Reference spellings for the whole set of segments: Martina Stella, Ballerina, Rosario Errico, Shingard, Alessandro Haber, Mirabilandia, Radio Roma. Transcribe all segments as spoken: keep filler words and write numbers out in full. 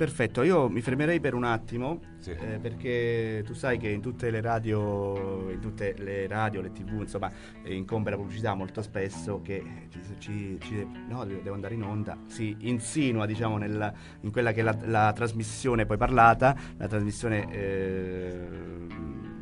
Perfetto, io mi fermerei per un attimo, sì. eh, perché tu sai che in tutte le radio, in tutte le radio, le tv, insomma, incombe la pubblicità molto spesso, che ci, ci, ci no, devo andare in onda, si insinua, diciamo, nella, in quella che è la, la trasmissione poi parlata, la trasmissione eh,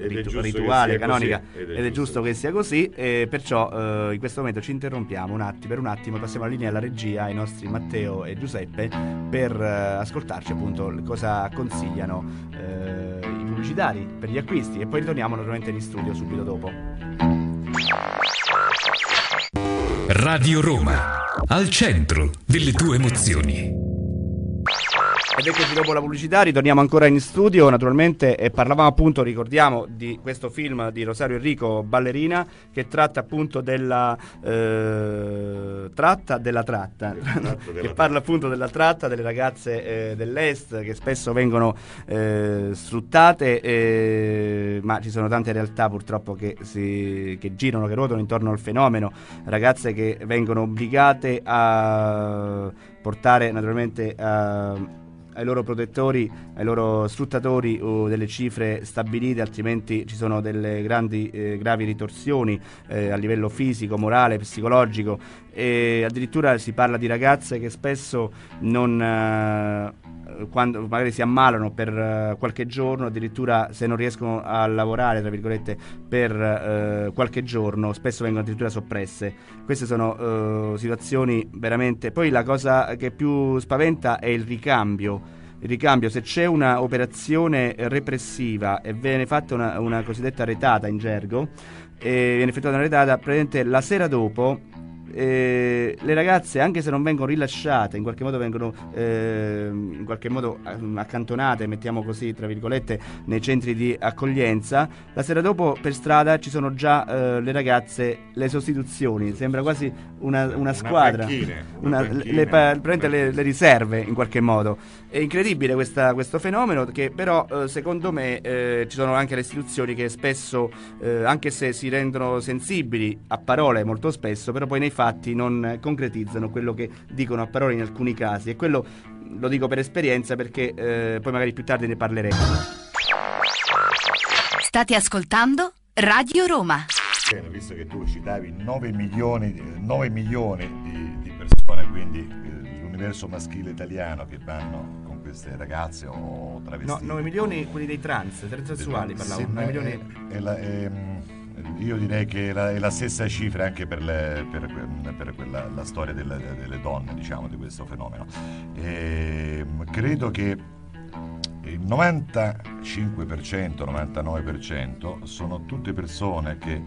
Ritu- rituale, canonica, così, ed è, ed è giusto, giusto che sia così, e perciò eh, in questo momento ci interrompiamo un attimo, per un attimo passiamo la linea alla regia, ai nostri Matteo e Giuseppe, per eh, ascoltarci appunto cosa consigliano eh, i pubblicitari per gli acquisti, e poi ritorniamo naturalmente in studio subito dopo. Radio Roma, al centro delle tue emozioni. Ed eccoci dopo la pubblicità, ritorniamo ancora in studio naturalmente, e parlavamo appunto, ricordiamo, di questo film di Rosario Errico, Ballerina, che tratta appunto della eh, tratta della tratta, della che parla appunto della tratta delle ragazze eh, dell'est, che spesso vengono eh, sfruttate, eh, ma ci sono tante realtà purtroppo che, si, che girano, che ruotano intorno al fenomeno, ragazze che vengono obbligate a portare naturalmente a... ai loro protettori, ai loro sfruttatori o delle cifre stabilite, altrimenti ci sono delle grandi eh, gravi ritorsioni eh, a livello fisico, morale, psicologico, e addirittura si parla di ragazze che spesso non eh, quando magari si ammalano per eh, qualche giorno, addirittura se non riescono a lavorare tra virgolette per eh, qualche giorno, spesso vengono addirittura soppresse. Queste sono eh, situazioni veramente. Poi la cosa che più spaventa è il ricambio. Il ricambio, se c'è una operazione repressiva e viene fatta una, una cosiddetta retata in gergo, e viene effettuata una retata, praticamente la sera dopo eh, le ragazze, anche se non vengono rilasciate, in qualche modo vengono eh, in qualche modo accantonate, mettiamo così tra virgolette, nei centri di accoglienza, la sera dopo per strada ci sono già eh, le ragazze, le sostituzioni, sembra quasi una, una, una squadra, panchina, una, una panchina, le, panchina. Le, le riserve in qualche modo. È incredibile questa, questo fenomeno, che però eh, secondo me eh, ci sono anche le istituzioni che spesso eh, anche se si rendono sensibili a parole molto spesso, però poi nei fatti non concretizzano quello che dicono a parole in alcuni casi, e quello lo dico per esperienza, perché eh, poi magari più tardi ne parleremo. State ascoltando Radio Roma. Bene, visto che tu citavi nove milioni, nove milioni di, di persone, quindi l'universo maschile italiano, che vanno con queste ragazze o travestite. No, nove milioni quelli dei trans, transessuali parlavo. nove milioni è la, è, io direi che è la, è la stessa cifra anche per, le, per, per quella, la storia delle, delle donne, diciamo, di questo fenomeno. E credo che il novantacinque per cento, novantanove per cento sono tutte persone che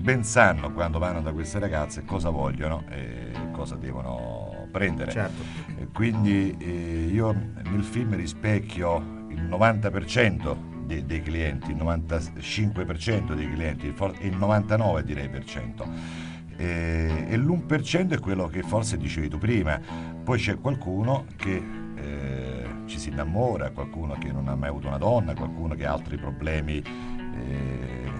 ben sanno, quando vanno da queste ragazze, cosa vogliono e cosa devono prendere. Certo. Quindi eh, io nel film rispecchio il novanta per cento dei, dei clienti, il novantacinque per cento dei clienti, il, for- il novantanove per cento direi per cento. E, e l'uno per cento è quello che forse dicevi tu prima. Poi c'è qualcuno che eh, ci si innamora, qualcuno che non ha mai avuto una donna, qualcuno che ha altri problemi eh,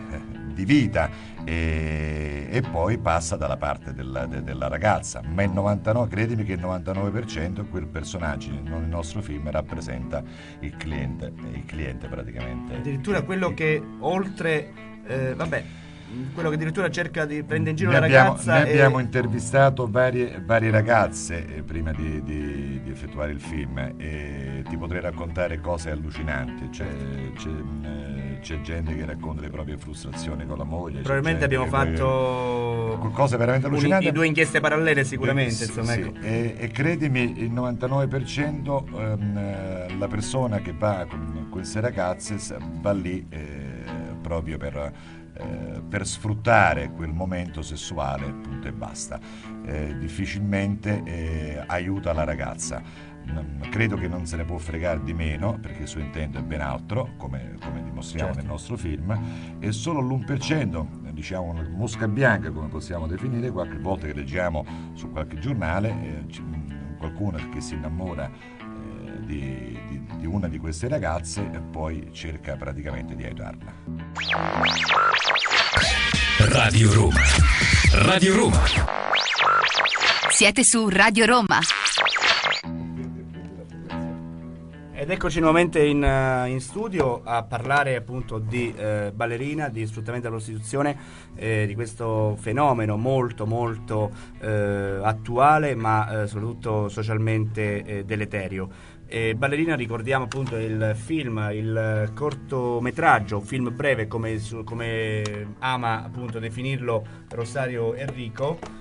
di vita, e, e poi passa dalla parte della, de, della ragazza, ma il novantanove per cento, credimi che il novantanove per cento, quel personaggio nel nostro film rappresenta il cliente, il cliente praticamente. Addirittura quello che oltre, eh, vabbè, quello che addirittura cerca di prendere in giro ne la abbiamo, ragazza. Noi e... abbiamo intervistato varie, varie ragazze eh, prima di, di, di effettuare il film, e ti potrei raccontare cose allucinanti, cioè, c'è, eh, c'è gente che racconta le proprie frustrazioni con la moglie. Probabilmente abbiamo fatto che... cose veramente allucinanti. Un, due inchieste parallele sicuramente. Eh, insomma, sì, ecco. e, e credimi, il novantanove per cento ehm, la persona che va con queste ragazze va lì eh, proprio per... Eh, per sfruttare quel momento sessuale, punto e basta. Eh, difficilmente eh, aiuta la ragazza. Mm, credo che non se ne può fregare di meno, perché il suo intento è ben altro, come, come dimostriamo, certo, nel nostro film. E solo l'uno per cento, diciamo una mosca bianca, come possiamo definire, qualche volta che leggiamo su qualche giornale, eh, qualcuno che si innamora eh, di, di, di una di queste ragazze e poi cerca praticamente di aiutarla. Radio Roma. Radio Roma. Siete su Radio Roma. Ed eccoci nuovamente in, uh, in studio a parlare appunto di eh, Ballerina, di sfruttamento della prostituzione, eh, di questo fenomeno molto molto eh, attuale ma eh, soprattutto socialmente eh, deleterio. E Ballerina, ricordiamo appunto il film, il cortometraggio, film breve come, su, come ama appunto definirlo Rosario Errico.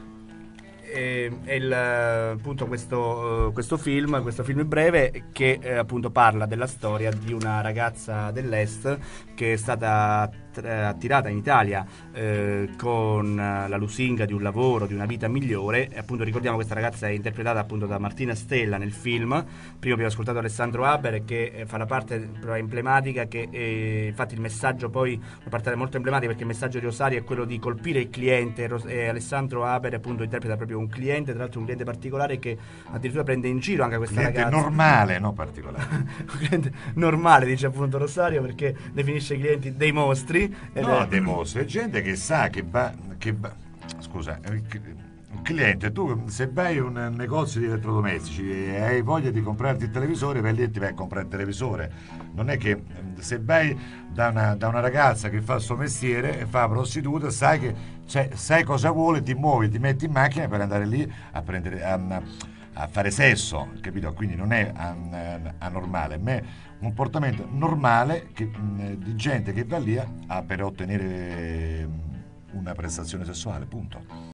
E, e il, appunto questo, questo film questo film breve che eh, appunto parla della storia di una ragazza dell'est che è stata attirata in Italia eh, con la lusinga di un lavoro, di una vita migliore. E appunto ricordiamo questa ragazza è interpretata appunto da Martina Stella nel film. Prima abbiamo ascoltato Alessandro Haber, che fa la parte emblematica, che è, infatti il messaggio poi una parte molto emblematica, perché il messaggio di Rosario è quello di colpire il cliente. E Alessandro Haber appunto interpreta proprio un cliente, tra l'altro un cliente particolare che addirittura prende in giro anche questa cliente ragazza normale, no particolare un cliente normale, dice appunto Rosario, perché definisce i clienti dei mostri. No, dei mostri, è gente che sa che va, che va scusa, un cliente, tu se vai in un negozio di elettrodomestici e hai voglia di comprarti il televisore, vai lì e ti vai a comprare il televisore. Non è che se vai da una, da una ragazza che fa il suo mestiere e fa prostituta, sai che cioè, sai cosa vuole, ti muovi, ti metti in macchina per andare lì a prendere a, a fare sesso, capito? Quindi non è anormale, ma è un comportamento normale che, di gente che va lì a, per ottenere una prestazione sessuale, punto.